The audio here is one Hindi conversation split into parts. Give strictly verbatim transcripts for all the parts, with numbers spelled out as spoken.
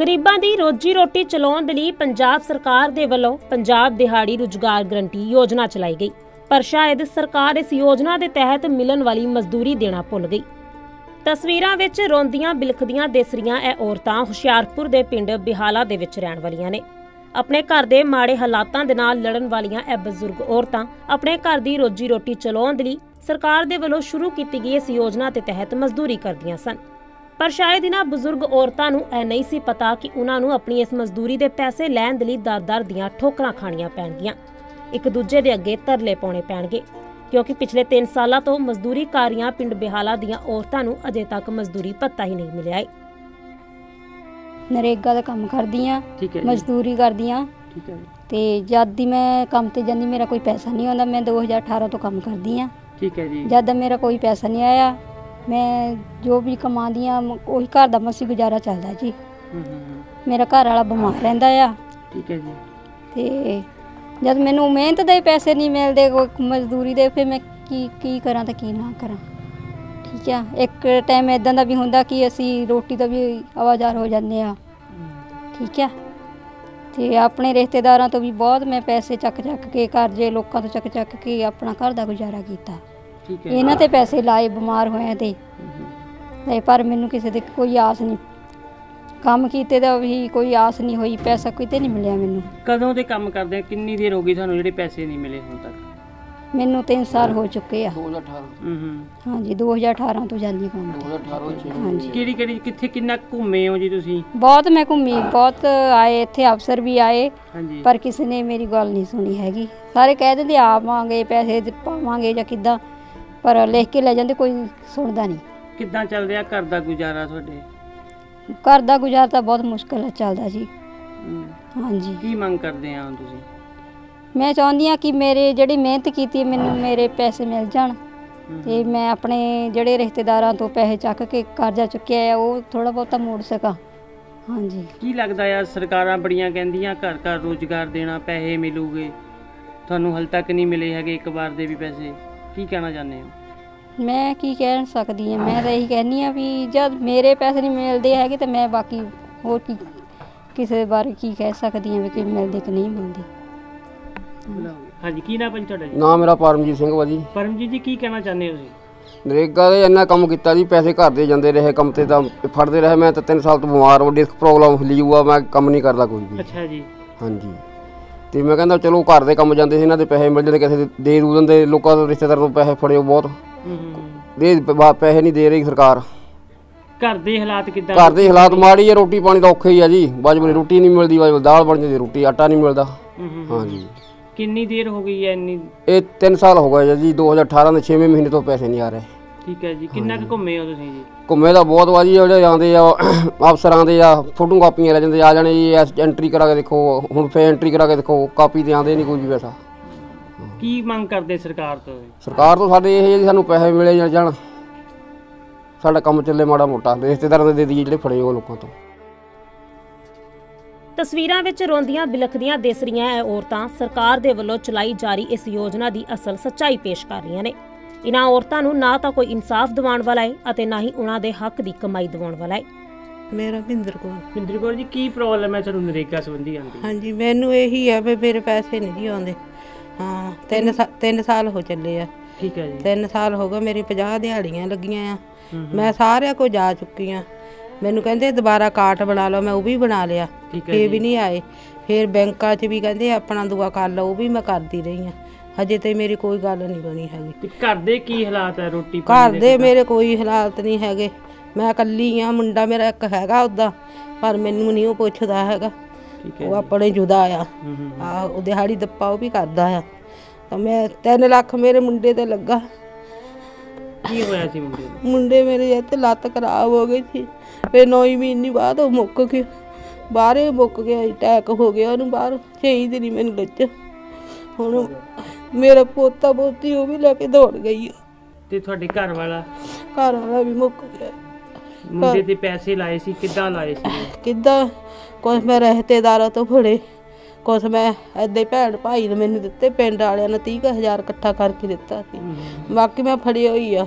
ਗਰੀਬਾਂ ਦੀ ਰੋਜੀ ਰੋਟੀ ਚਲਾਉਣ ਦੇ ਲਈ ਪੰਜਾਬ ਸਰਕਾਰ ਦੇ ਵੱਲੋਂ ਪੰਜਾਬ ਦਿਹਾੜੀ ਰੁਜ਼ਗਾਰ ਗਰੰਟੀ ਯੋਜਨਾ ਚਲਾਈ ਗਈ, पर शायद सरकार इस योजना के तहत मिलन वाली मजदूरी देना भुल गई। तस्वीरां विच रोंदियां बिलखदियां देसरियां ए औरतां हुशियारपुर के पिंड बिहाला दे विच रहण वालियां ने। अपने घर के माड़े हालातां दे नाल लड़न वालियां ए बजुर्ग औरतां अपने घर की रोजी रोटी चलाउण दे लई सरकार दे वल्लों शुरू कीती गई इस योजना के तहत मजदूरी करदियां सन, पर शायद इन्हां बजुर्ग औरतां नूं इह नहीं सी पता कि उन्हां नूं अपनी इस मजदूरी के पैसे लैण दे लई दर दर दीआं ठोकरां खाणीआं पैणगीआं, एक दूजे के अगे तरले पाने पैणगे, क्योंकि पिछले तीन साल तो मजदूरी कर रही पिंड बिहाला दी औरतां नूं अजे तक मजदूरी पत्ता ही नहीं मिलिया है। नरेगा का काम करदी हां, मजदूरी करदी हां ते जद दी मैं काम ते जांदी मेरा कोई पैसा नहीं आंदा। मैं दो हज़ार अठारह तो काम करदी हां, जद मेरा कोई पैसा नहीं आया मैं जो भी कमांदी हां उही घर दा मसी गुजारा चलदा जी। मेरा घर वाला बीमार रहिंदा आ ते जब मैनू मेहनत दे पैसे नहीं मिलते मजदूरी दे फिर मैं की की करा तो की ना करा। ठीक है, एक टाइम इदा का भी होंगे कि असी रोटी का भी आवाजार हो जाने। ठीक है, तो अपने रिश्तेदारों तो भी बहुत मैं पैसे चक चक के कर्जे लोगों तो चक चक के अपना घर का गुजारा किया। इन्हों से पैसे लाए बीमार होए ते पर मैनू किसी की कोई आस नहीं, काम कीते दा भी कोई आस नहीं हुई, पैसा कितने नहीं मिलया। मैनू कदों दे काम करदे कितनी देर हो गई थानू जेडे पैसे नहीं मिले हुण तक? मैनू तीन साल हो चुके आ। दो हज़ार अठारह हां जी, दो हज़ार अठारह तो जांदी काम दो हज़ार अठारह। हां जी, केड़ी केड़ी किथे किन्ना घूमे हो जी तुसी? बहुत मैं घूमी, बहुत आए इत्थे अफसर भी आए पर किसी ने मेरी गल नहीं सुनी हैगी। सारे कह दिंदे आवांगे पैसे पावांगे जां किदां पर लिख के ले जांदे, कोई सुणदा नहीं। किदां चल रिहा घर दा गुजारा तुहाडे? घर का गुजारा तो बहुत मुश्किल चलता जी। हाँ जी, की मांग करते हैं हुण तुसीं? मैं चाहती हाँ कि मेरे जिहड़ी मेहनत की मैनू मेरे पैसे मिल जाण ते मैं अपने जिहड़े रिश्तेदारां तो पैसे चक के कर्जा चुक्या है वो थोड़ा बहुत मोड़ सकां। हाँ जी, की लगता है सरकारां बड़ियां कहंदियां घर घर रोजगार देना पैसे मिलूगे, तुहानूं हल तक नहीं मिले हैगे एक बार दे भी पैसे, की कहना चाहते हो? मैं की कह सकती हूँ, मैं तो यही कहनी हाँ भी जब मेरे पैसे नहीं मिलते है तो मैं बाकी होर की किसी बारे की कह सकती हूँ कि मिलते कि नहीं मिलते। हाँ जी, की नाम है? नाम मेरा परमजीत सिंह वा जी। परमजीत जी, की कहना चाहते हो? नरेगा का इन्ना काम किया जी, पैसे घर दे जाते रहे, कम से तो फटते रहे। मैं तो तीन साल तो बीमार डिस्क प्रॉब्लम ली हुआ, मैं कम नहीं करता कोई भी। अच्छा जी। हाँ जी, तो मैं कहता चलो घर के कम जाते इन्होंने पैसे मिल जाते, किसी दे दू देंगे लोगों के रिश्तेदारों को पैसे फड़े बहुत दे पैसे नहीं दे रही सरकार। घर के हालात किदां? घर के हालात माड़ी है, रोटी पानी तो औखे ही है जी। बाजबरी रोटी नहीं मिलती, बाजबरी दाल बन जाती, रोटी आटा नहीं मिलता। हाँ जी, कितनी देर हो गई है? इन्नी ये तीन साल हो गए जी, दो हज़ार अठारह के छेवें महीने तो पैसे नहीं आ रहे। ठीक है जी, कितना घूमे हो तुसीं जी? घूमे तो बहुत वाजी जे आते आ अफसर आते आ, फोटो कापियां लै जांदे आ जाने जी, एंट्री करा के देखो हुण फिर एंट्री करा के देखो कापी ते आंदे नहीं कोई भी पैसा। ਕੀ ਮੰਗ ਕਰਦੇ ਸਰਕਾਰ ਤੋਂ? ਸਰਕਾਰ ਤੋਂ ਸਾਡੇ ਇਹ ਜੀ ਸਾਨੂੰ ਪੈਸੇ ਮਿਲੇ ਜਾਣ, ਸਾਡਾ ਕੰਮ ਚੱਲੇ ਮਾੜਾ ਮੋਟਾ, ਰਿਸ਼ਤੇਦਾਰਾਂ ਦੇ ਦੇ ਦਈਏ ਜਿਹੜੇ ਫੜੇ ਉਹ ਲੋਕਾਂ ਤੋਂ। ਤਸਵੀਰਾਂ ਵਿੱਚ ਰੋਂਦੀਆਂ ਬਿਲਖਦੀਆਂ ਦੇਸਰੀਆਂ ਇਹ ਔਰਤਾਂ ਸਰਕਾਰ ਦੇ ਵੱਲੋਂ ਚਲਾਈ ਜਾ ਰਹੀ ਇਸ ਯੋਜਨਾ ਦੀ ਅਸਲ ਸੱਚਾਈ ਪੇਸ਼ ਕਰ ਰਹੀਆਂ ਨੇ। ਇਹਨਾਂ ਔਰਤਾਂ ਨੂੰ ਨਾ ਤਾਂ ਕੋਈ ਇਨਸਾਫ ਦਿਵਾਉਣ ਵਾਲਾ ਹੈ ਅਤੇ ਨਾ ਹੀ ਉਹਨਾਂ ਦੇ ਹੱਕ ਦੀ ਕਮਾਈ ਦਿਵਾਉਣ ਵਾਲਾ ਹੈ। मेरा भिंदर कौर। भिंदर कौर जी, की ਪ੍ਰੋਬਲਮ ਹੈ ਤੁਹਾਨੂੰ ਨਰੇਗਾ ਸੰਬੰਧੀ ਆਂਦੀ? हाँ जी, ਮੈਨੂੰ ਇਹੀ ਹੈ ਵੀ ਮੇਰੇ ਪੈਸੇ ਨਹੀਂ ਆਉਂਦੇ। हाँ, तीन सा, तीन साल हो चले आ। ठीक है जी, तीन साल हो गए, मेरी पचास दिहाड़ियां लगियां। मैं सारे को जा चुकी हूँ। मैनू कहते दोबारा कार्ड बना लो, मैं वो भी बना लिया, ये भी नहीं आए। फिर बैंक भी कहते अपना दुआ कर लो, वो भी मैं करती रही हूँ। हजे तो मेरी कोई गल नहीं बनी है। घर दे की हालात है? रोटी घर दे मेरे कोई हालात नहीं है, मैं कली हाँ। मुंडा मेरा एक है उदा पर मैनू नहीं वो पुछदा है, वो अपने जुदा आ, आहो दिहाड़ी दप्पा वो भी करता है। तो मैं तीन लख मेरे मुंडे ते लगा। की होया सी मुंडे ते? मुंडे मेरे इत्थे लत्त खराब हो गई थी, फिर नौ महीने बाद वो मुक्क गया, बाहरे मुक्क गया, अटैक हो गया उन्हें बाहर, छे दिन मैनू लज्ज। हुण मेरा पोता पोती वो भी लैके दौड़ गई ते तुहाडे घर वाला घर वाला भी मुक्क गया। मुंडे ते पैसे लाए सी, किद्दां लाए सी? किद्दां कुछ मैं रिश्तेदारों तो फड़े, कुछ मैं ऐसे भैन भाई ने मैनू दिते, पिंड वालियां ने तीह हज़ार इकट्ठा करके दिता सी, बाकी मैं फड़ी हुई आ,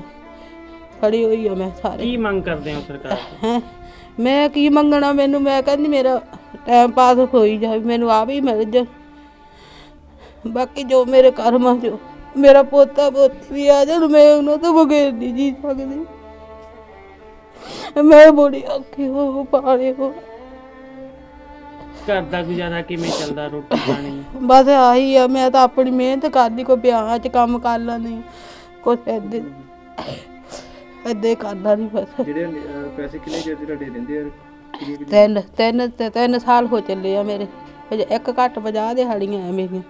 फड़ी हुई आ मैं सारे। की मांग करते हो सरकार? हैं मैं की मंगना, मैनू मैं कहनी मेरा टाइम पास होई जाए, मैनू आप ही मिल जा, बाकी जो मेरे कर्म जो मेरा पोता पोती भी आ जाए, मैं उन्होंने तो बगैर नहीं जी सकती। मैं बड़ी औखी हो पाले हो। घर का गुजारा किवें चलदा, रोटी पानी बस आही आ। मैं तो अपनी मेहनत करदी, कोई ब्याह च काम कर लैंदी, कुछ पैदे पैदे करदा नहीं। बस जेडे पैसे किने जे तुहाडे रहिंदे आ? तीन तीन तीन साल हो चले आ मेरे, अजे एक घट पचास दिहाड़ियां आ मेरियां।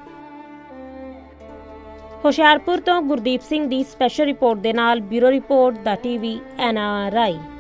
ਹੁਸ਼ਿਆਰਪੁਰ ਤੋਂ ਗੁਰਦੀਪ ਸਿੰਘ ਦੀ ਸਪੈਸ਼ਲ ਰਿਪੋਰਟ ਦੇ ਨਾਲ bureau report the TV N R I.